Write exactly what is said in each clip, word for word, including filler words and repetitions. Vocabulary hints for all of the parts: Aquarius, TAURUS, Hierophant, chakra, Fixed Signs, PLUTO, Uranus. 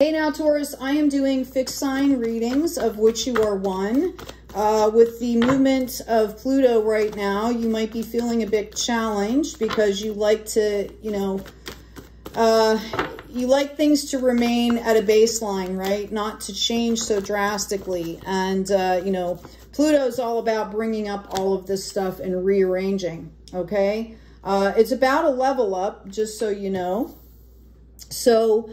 Hey now, Taurus, I am doing fixed sign readings, of which you are one. Uh, with the movement of Pluto right now, you might be feeling a bit challenged because you like to, you know, uh, you like things to remain at a baseline, right? Not to change so drastically. And, uh, you know, Pluto is all about bringing up all of this stuff and rearranging, okay? Uh, it's about a level up, just so you know. So,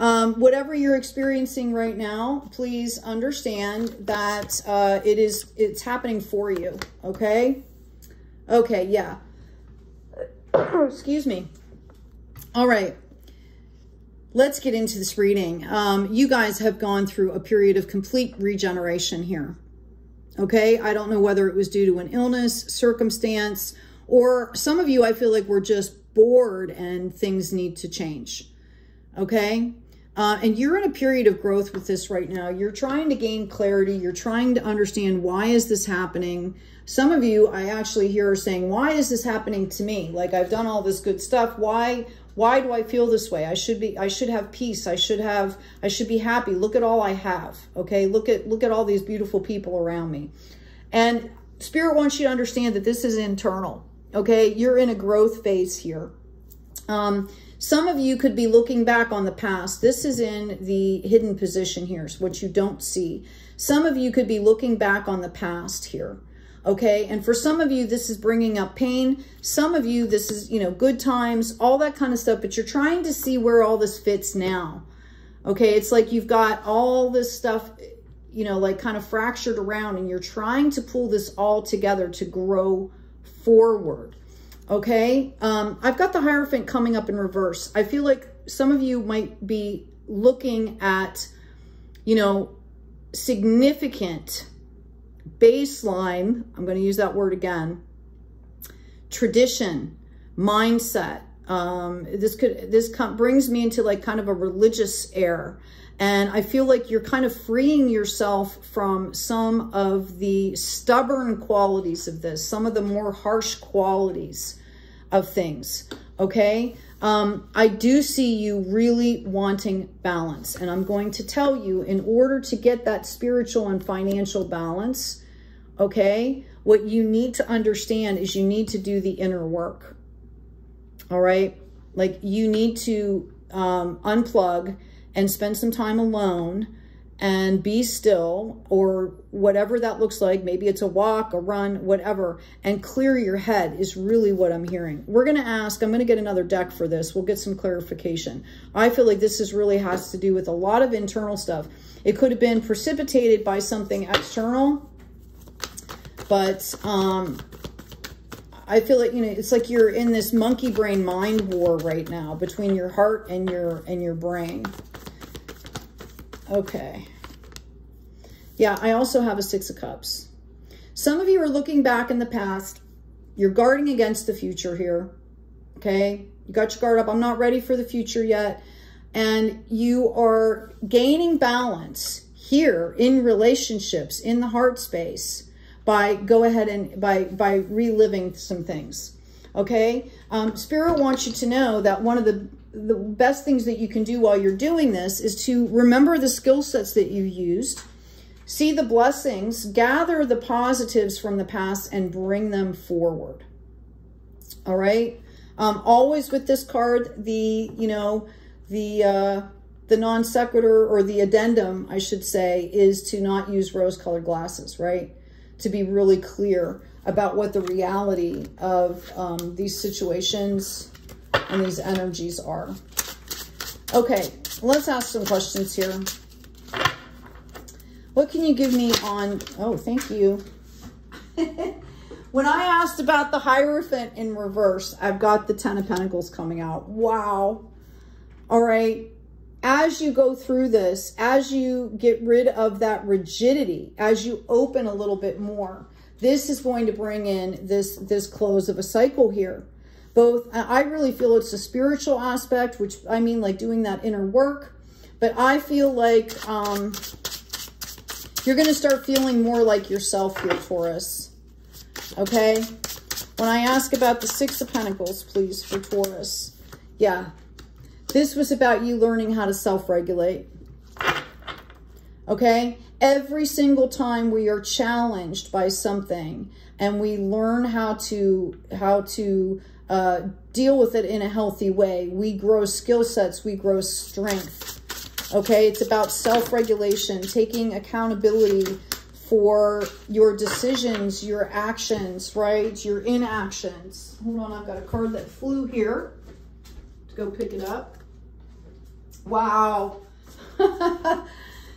Um, whatever you're experiencing right now, please understand that uh, it is, it's happening for you. Okay. Okay. Yeah. Excuse me. All right. Let's get into this reading. Um, you guys have gone through a period of complete regeneration here. Okay. I don't know whether it was due to an illness, circumstance, or some of you, I feel like we're just bored and things need to change. Okay. Uh, and you're in a period of growth with this right now. You're trying to gain clarity. You're trying to understand, why is this happening? Some of you I actually hear are saying, why is this happening to me? Like, I've done all this good stuff. Why, why do I feel this way? I should be, I should have peace. I should have, I should be happy. Look at all I have. Okay. Look at, look at all these beautiful people around me. And Spirit wants you to understand that this is internal. Okay. You're in a growth phase here. Um, Some of you could be looking back on the past. This is in the hidden position here, is what you don't see. Some of you could be looking back on the past here, okay? And for some of you, this is bringing up pain. Some of you, this is, you know, good times, all that kind of stuff, but you're trying to see where all this fits now, okay? It's like you've got all this stuff, you know, like kind of fractured around, and you're trying to pull this all together to grow forward. Okay, um, I've got the Hierophant coming up in reverse. I feel like some of you might be looking at, you know, significant baseline. I'm going to use that word again. Tradition, mindset. Um, this could this brings me into like kind of a religious air, and I feel like you're kind of freeing yourself from some of the stubborn qualities of this, some of the more harsh qualities of things. Okay, um, I do see you really wanting balance, and I'm going to tell you, in order to get that spiritual and financial balance, okay, what you need to understand is you need to do the inner work. All right. Like, you need to um, unplug and spend some time alone and be still, or whatever that looks like. Maybe it's a walk, a run, whatever, and clear your head is really what I'm hearing. We're going to ask, I'm going to get another deck for this. We'll get some clarification. I feel like this is really has to do with a lot of internal stuff. It could have been precipitated by something external, but, um, I feel like, you know, it's like you're in this monkey brain mind war right now between your heart and your, and your brain. Okay. Yeah. I also have a Six of Cups. Some of you are looking back in the past. You're guarding against the future here. Okay. You got your guard up. I'm not ready for the future yet. And you are gaining balance here in relationships, in the heart space, by go ahead and by, by reliving some things. Okay. Um, Spirit wants you to know that one of the, the best things that you can do while you're doing this is to remember the skill sets that you used, see the blessings, gather the positives from the past and bring them forward. All right. Um, always with this card, the, you know, the, uh, the non sequitur, or the addendum, I should say, is to not use rose colored glasses, right? To be really clear about what the reality of um, these situations and these energies are. Okay, let's ask some questions here. What can you give me on, oh, thank you. When I asked about the Hierophant in reverse, I've got the Ten of Pentacles coming out. Wow. All right. As you go through this, as you get rid of that rigidity, as you open a little bit more, this is going to bring in this, this close of a cycle here. Both, I really feel it's a spiritual aspect, which I mean, like doing that inner work, but I feel like um, you're going to start feeling more like yourself here, Taurus. Okay. When I ask about the Six of Pentacles, please, for Taurus. Yeah. This was about you learning how to self-regulate. Okay? Every single time we are challenged by something and we learn how to, how to uh, deal with it in a healthy way, we grow skill sets, we grow strength. Okay? It's about self-regulation, taking accountability for your decisions, your actions, right? Your inactions. Hold on, I've got a card that flew here. To go pick it up. Wow.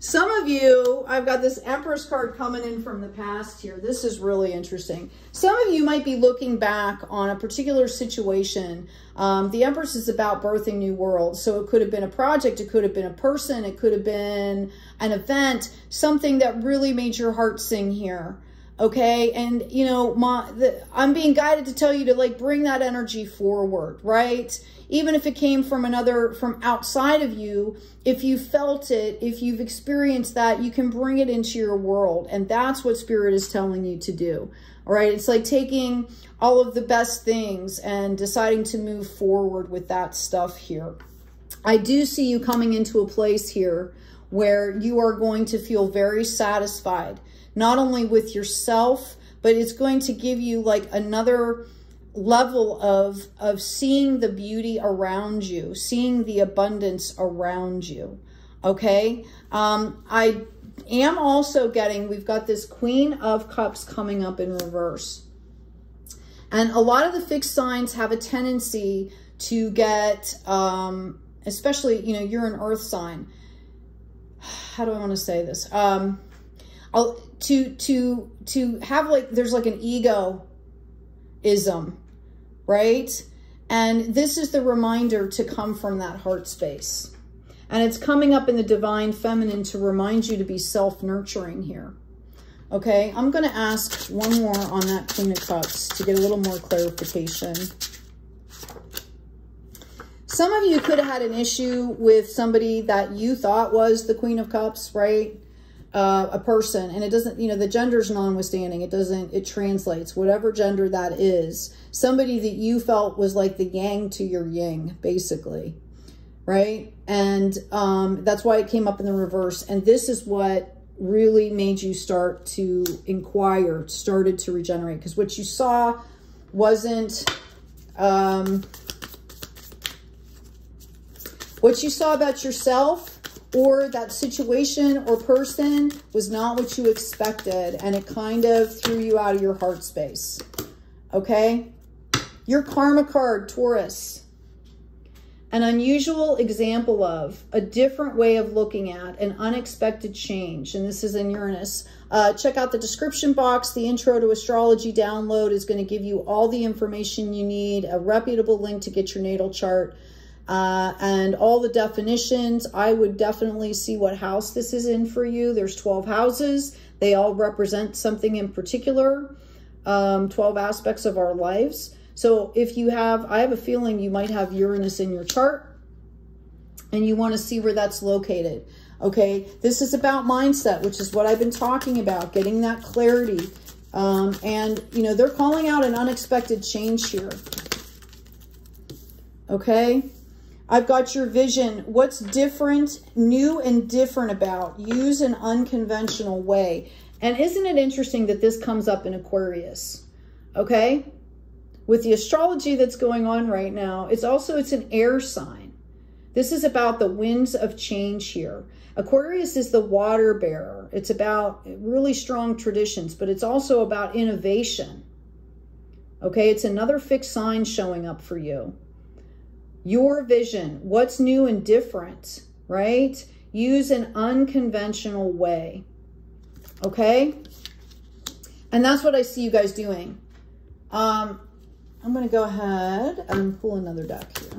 Some of you, I've got this Empress card coming in from the past here. This is really interesting. Some of you might be looking back on a particular situation. Um, the Empress is about birthing new worlds. So it could have been a project. It could have been a person. It could have been an event, something that really made your heart sing here. Okay. And you know, my, the, I'm being guided to tell you to like bring that energy forward, right? Even if it came from another, from outside of you, if you felt it, if you've experienced that, you can bring it into your world. And that's what Spirit is telling you to do. All right. It's like taking all of the best things and deciding to move forward with that stuff here. I do see you coming into a place here where you are going to feel very satisfied, not only with yourself, but it's going to give you like another level of, of seeing the beauty around you, seeing the abundance around you. Okay. Um, I am also getting, we've got this Queen of Cups coming up in reverse. And a lot of the fixed signs have a tendency to get, um, especially, you know, you're an earth sign. How do I want to say this? Um, I'll, to, to, to have like, there's like an egoism, right? And this is the reminder to come from that heart space. And it's coming up in the divine feminine to remind you to be self-nurturing here. Okay. I'm going to ask one more on that Queen of Cups to get a little more clarification. Some of you could have had an issue with somebody that you thought was the Queen of Cups, right? Uh, a person, and it doesn't, you know, the gender's notwithstanding, it doesn't, it translates, whatever gender that is, somebody that you felt was like the yang to your yin, basically, right? And um, that's why it came up in the reverse. And this is what really made you start to inquire, started to regenerate, because what you saw wasn't, um, what you saw about yourself or that situation or person was not what you expected, and it kind of threw you out of your heart space, okay? Your karma card, Taurus. An unusual example of a different way of looking at an unexpected change, and this is in Uranus. Uh, check out the description box. The Intro to Astrology download is going to give you all the information you need, a reputable link to get your natal chart, Uh, and all the definitions. I would definitely see what house this is in for you. There's twelve houses. They all represent something in particular, um, twelve aspects of our lives. So if you have, I have a feeling you might have Uranus in your chart and you want to see where that's located. Okay. This is about mindset, which is what I've been talking about, getting that clarity. Um, and you know, they're calling out an unexpected change here. Okay. I've got your vision. What's different, new and different about? Use an unconventional way. And isn't it interesting that this comes up in Aquarius? Okay. With the astrology that's going on right now, it's also, it's an air sign. This is about the winds of change here. Aquarius is the water bearer. It's about really strong traditions, but it's also about innovation. Okay. It's another fixed sign showing up for you. Your vision, what's new and different, right? Use an unconventional way, okay? And that's what I see you guys doing. Um, I'm going to go ahead and pull another deck here.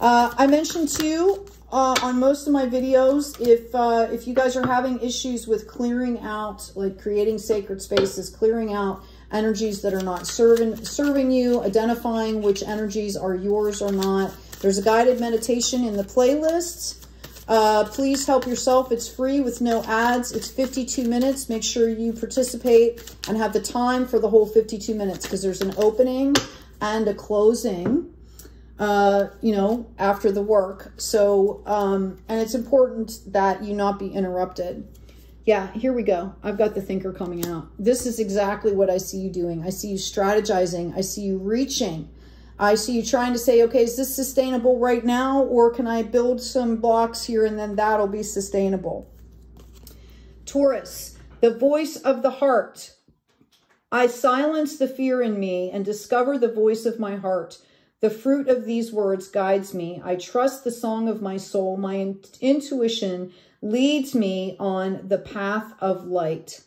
Uh, I mentioned too uh, on most of my videos, if, uh, if you guys are having issues with clearing out, like creating sacred spaces, clearing out energies that are not serving serving you, identifying which energies are yours or not. There's a guided meditation in the playlist. Uh, please help yourself. It's free with no ads. It's fifty-two minutes. Make sure you participate and have the time for the whole fifty-two minutes because there's an opening and a closing. uh, you know, after the work. So, um, and it's important that you not be interrupted. Yeah, here we go. I've got the thinker coming out. This is exactly what I see you doing. I see you strategizing. I see you reaching. I see you trying to say, okay, is this sustainable right now? Or can I build some blocks here and then that'll be sustainable? Taurus, the voice of the heart. I silence the fear in me and discover the voice of my heart. The fruit of these words guides me. I trust the song of my soul. My in- intuition leads me on the path of light.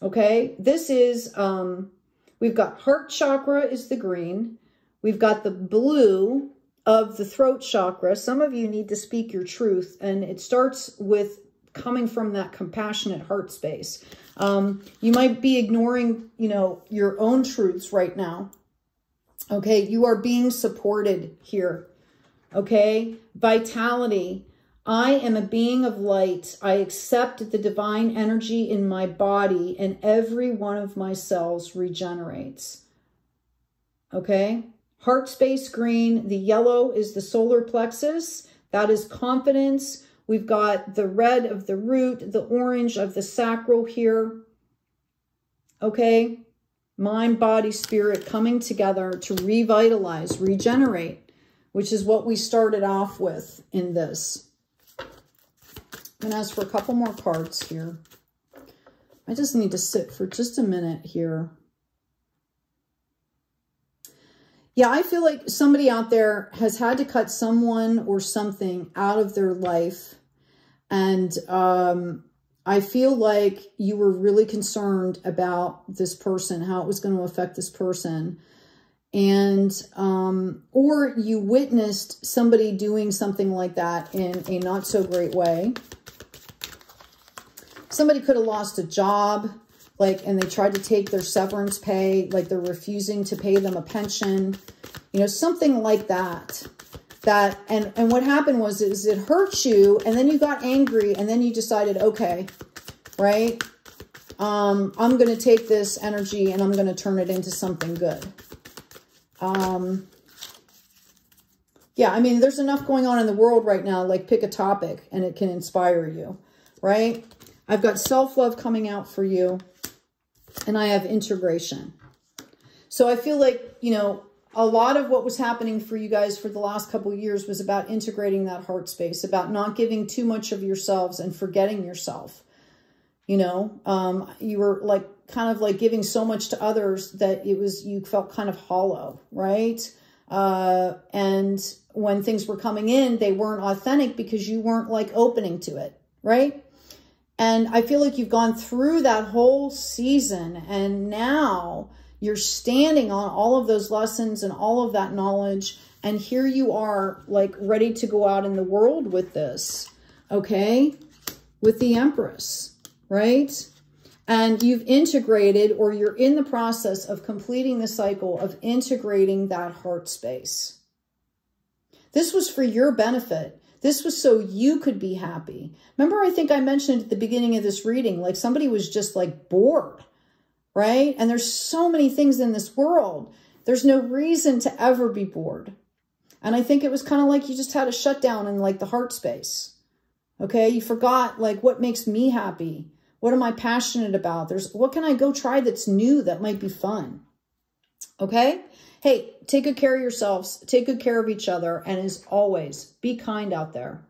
Okay, this is... um. We've got heart chakra is the green. We've got the blue of the throat chakra. Some of you need to speak your truth. And it starts with coming from that compassionate heart space. Um, you might be ignoring, you know, your own truths right now. Okay. You are being supported here. Okay. Vitality. I am a being of light. I accept the divine energy in my body and every one of my cells regenerates. Okay. Heart space green. The yellow is the solar plexus. That is confidence. We've got the red of the root, the orange of the sacral here. Okay. Mind, body, spirit coming together to revitalize, regenerate, which is what we started off with in this. I'm going to ask for a couple more cards here. I just need to sit for just a minute here. Yeah, I feel like somebody out there has had to cut someone or something out of their life. And um, I feel like you were really concerned about this person, how it was going to affect this person. And, um, or you witnessed somebody doing something like that in a not so great way. Somebody could have lost a job, like, and they tried to take their severance pay, like they're refusing to pay them a pension, you know, something like that. That, and, and what happened was, is it hurt you, and then you got angry, and then you decided, okay, right? Um, I'm going to take this energy, and I'm going to turn it into something good. Um, yeah, I mean, there's enough going on in the world right now, like pick a topic, and it can inspire you, right? I've got self-love coming out for you, and I have integration. So I feel like, you know, a lot of what was happening for you guys for the last couple of years was about integrating that heart space, about not giving too much of yourselves and forgetting yourself. You know, um, you were like kind of like giving so much to others that it was, you felt kind of hollow, right? Uh, and when things were coming in, they weren't authentic because you weren't like opening to it, right? And I feel like you've gone through that whole season and now you're standing on all of those lessons and all of that knowledge. And here you are like ready to go out in the world with this, okay? With the Empress, right? And you've integrated, or you're in the process of completing the cycle of integrating that heart space. This was for your benefit. This was so you could be happy. Remember, I think I mentioned at the beginning of this reading, like somebody was just like bored, right? And there's so many things in this world. There's no reason to ever be bored. And I think it was kind of like you just had a shutdown in like the heart space. Okay. You forgot like what makes me happy. What am I passionate about? There's, what can I go try that's new that might be fun? Okay. Hey, take good care of yourselves. Take good care of each other. And as always, be kind out there.